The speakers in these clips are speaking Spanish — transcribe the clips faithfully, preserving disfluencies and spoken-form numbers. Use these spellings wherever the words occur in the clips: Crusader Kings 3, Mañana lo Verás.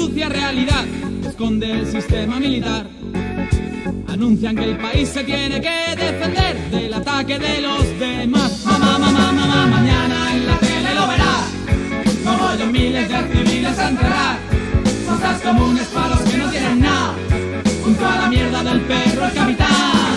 sucia realidad esconde el sistema militar. Anuncian que el país se tiene que defender del ataque de los demás. Mamá, mamá, mamá, mañana en la tele lo verás, como yo miles de civiles entrarán. Cosas comunes para los que no tienen nada, junto a la mierda del perro el capitán.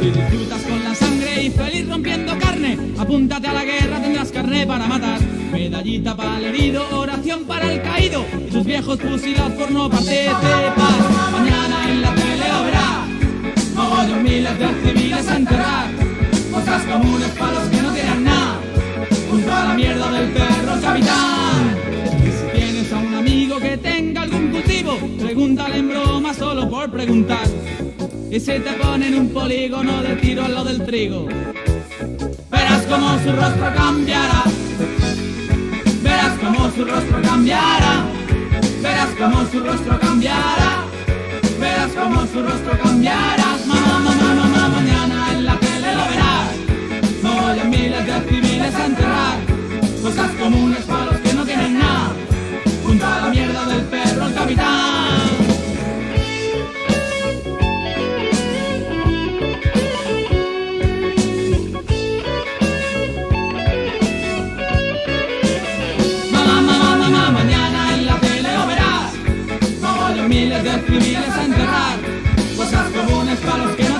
Si disfrutas con la sangre y feliz rompiendo carne, apúntate a la guerra, tendrás carne para matar. Medallita para el herido, oración para el caído y sus viejos fusilados por no partirte paz. Mañana en la tele lo verás, mogollos miles de civiles a enterrar. Cosas comunes para los que no tienen nada, junto a la mierda del perro capitán. Y si tienes a un amigo que tenga algún cultivo, pregúntale en broma solo por preguntar. Y si te ponen un polígono de tiro en lo del trigo, verás como su rostro cambiará. Verás como su rostro cambiará, verás como su rostro cambiará, verás como su rostro cambiará. Mamá, mamá, mamá, mañana en la tele lo verás, mogollos miles de civiles a enterrar. Cosas comunes para los que no tienen nada, junto a la mierda del perro el capitán. Miles de civiles a enterrar, cosas comunes para los que